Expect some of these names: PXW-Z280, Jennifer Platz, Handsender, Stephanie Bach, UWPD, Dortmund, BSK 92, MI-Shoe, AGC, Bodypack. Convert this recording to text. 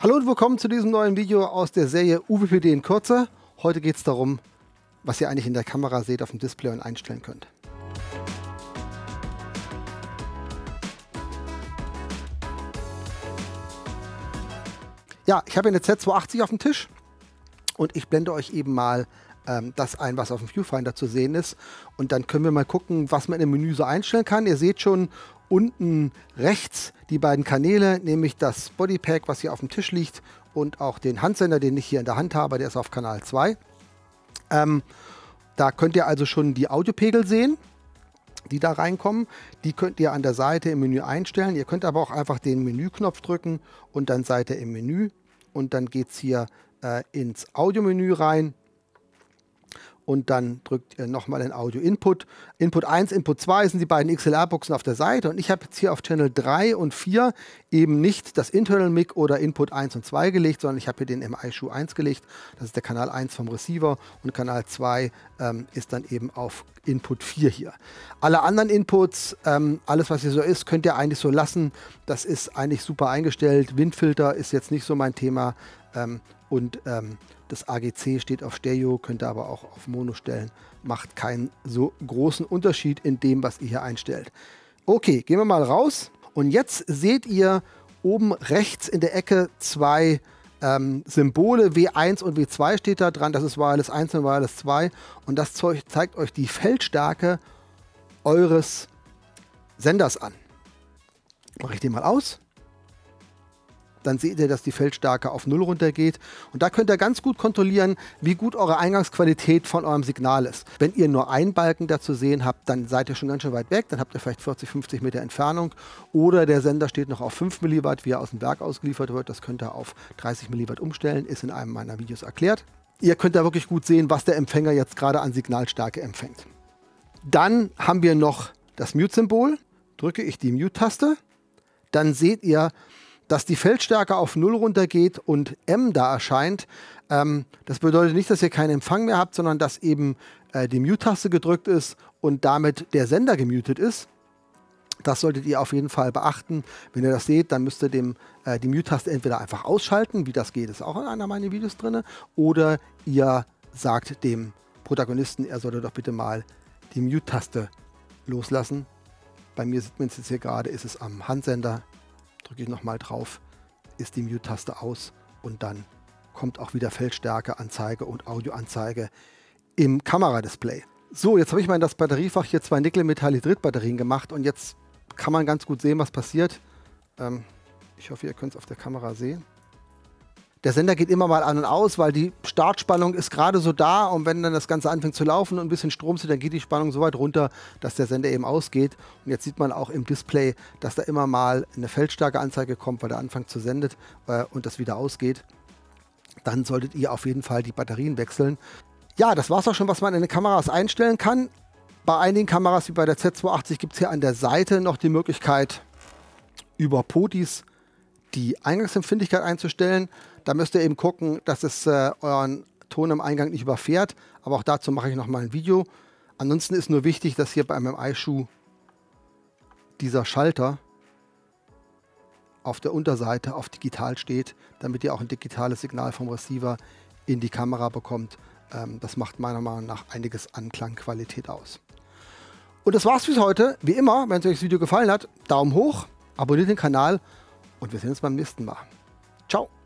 Hallo und willkommen zu diesem neuen Video aus der Serie UWPD in Kürze. Heute geht es darum, was ihr eigentlich in der Kamera seht, auf dem Display und einstellen könnt. Ja, ich habe eine Z280 auf dem Tisch und ich blende euch eben mal das ein, was auf dem Viewfinder zu sehen ist. Und dann können wir mal gucken, was man im Menü so einstellen kann. Ihr seht schon unten rechts die beiden Kanäle, nämlich das Bodypack, was hier auf dem Tisch liegt, und auch den Handsender, den ich hier in der Hand habe, der ist auf Kanal 2. Da könnt ihr also schon die Audiopegel sehen, die da reinkommen. Die könnt ihr an der Seite im Menü einstellen. Ihr könnt aber auch einfach den Menüknopf drücken und dann seid ihr im Menü. Und dann geht es hier ins Audiomenü rein. Und dann drückt ihr nochmal den Audio-Input. Input 1, Input 2 sind die beiden XLR-Buchsen auf der Seite. Und ich habe jetzt hier auf Channel 3 und 4 eben nicht das Internal Mic oder Input 1 und 2 gelegt, sondern ich habe hier den MI-Shoe 1 gelegt. Das ist der Kanal 1 vom Receiver und Kanal 2 ist dann eben auf Input 4 hier. Alle anderen Inputs, alles was hier so ist, könnt ihr eigentlich so lassen. Das ist eigentlich super eingestellt. Windfilter ist jetzt nicht so mein Thema. Das AGC steht auf Stereo, könnt ihr aber auch auf Mono stellen. Macht keinen so großen Unterschied in dem, was ihr hier einstellt. Okay, gehen wir mal raus. Und jetzt seht ihr oben rechts in der Ecke zwei Symbole. W1 und W2 steht da dran. Das ist Wireless 1 und Wireless 2. Und das zeigt euch die Feldstärke eures Senders an. Mache ich den mal aus. Dann seht ihr, dass die Feldstärke auf 0 runtergeht. Und da könnt ihr ganz gut kontrollieren, wie gut eure Eingangsqualität von eurem Signal ist. Wenn ihr nur einen Balken dazu sehen habt, dann seid ihr schon ganz schön weit weg. Dann habt ihr vielleicht 40, 50 Meter Entfernung. Oder der Sender steht noch auf 5 mW, wie er aus dem Werk ausgeliefert wird. Das könnt ihr auf 30 mW umstellen, ist in einem meiner Videos erklärt. Ihr könnt da wirklich gut sehen, was der Empfänger jetzt gerade an Signalstärke empfängt. Dann haben wir noch das Mute-Symbol. Drücke ich die Mute-Taste, dann seht ihr, dass die Feldstärke auf 0 runtergeht und M da erscheint. Das bedeutet nicht, dass ihr keinen Empfang mehr habt, sondern dass eben die Mute-Taste gedrückt ist und damit der Sender gemutet ist. Das solltet ihr auf jeden Fall beachten. Wenn ihr das seht, dann müsst ihr die Mute-Taste entweder einfach ausschalten, wie das geht, ist auch in einer meiner Videos drin, oder ihr sagt dem Protagonisten, er sollte doch bitte mal die Mute-Taste loslassen. Bei mir sieht man es jetzt hier gerade, ist es am Handsender. Drücke ich nochmal drauf, ist die Mute-Taste aus und dann kommt auch wieder Feldstärke-Anzeige und Audio-Anzeige im Kameradisplay. So, jetzt habe ich mal in das Batteriefach hier zwei Nickel-Metall-Hydrid-Batterien gemacht und jetzt kann man ganz gut sehen, was passiert. Ich hoffe, ihr könnt es auf der Kamera sehen. Der Sender geht immer mal an und aus, weil die Startspannung ist gerade so da und wenn dann das Ganze anfängt zu laufen und ein bisschen Strom zieht, dann geht die Spannung so weit runter, dass der Sender eben ausgeht. Und jetzt sieht man auch im Display, dass da immer mal eine Feldstärke-Anzeige kommt, weil der anfängt zu senden und das wieder ausgeht. Dann solltet ihr auf jeden Fall die Batterien wechseln. Ja, das war's auch schon, was man in den Kameras einstellen kann. Bei einigen Kameras wie bei der Z280 gibt es hier an der Seite noch die Möglichkeit, über POTIs die Eingangsempfindlichkeit einzustellen. Da müsst ihr eben gucken, dass es euren Ton im Eingang nicht überfährt. Aber auch dazu mache ich nochmal ein Video. Ansonsten ist nur wichtig, dass hier bei MI-Shoe dieser Schalter auf der Unterseite auf digital steht, damit ihr auch ein digitales Signal vom Receiver in die Kamera bekommt. Das macht meiner Meinung nach einiges an Klangqualität aus. Und das war's für heute. Wie immer, wenn es euch das Video gefallen hat, Daumen hoch, abonniert den Kanal und wir sehen uns beim nächsten Mal. Ciao!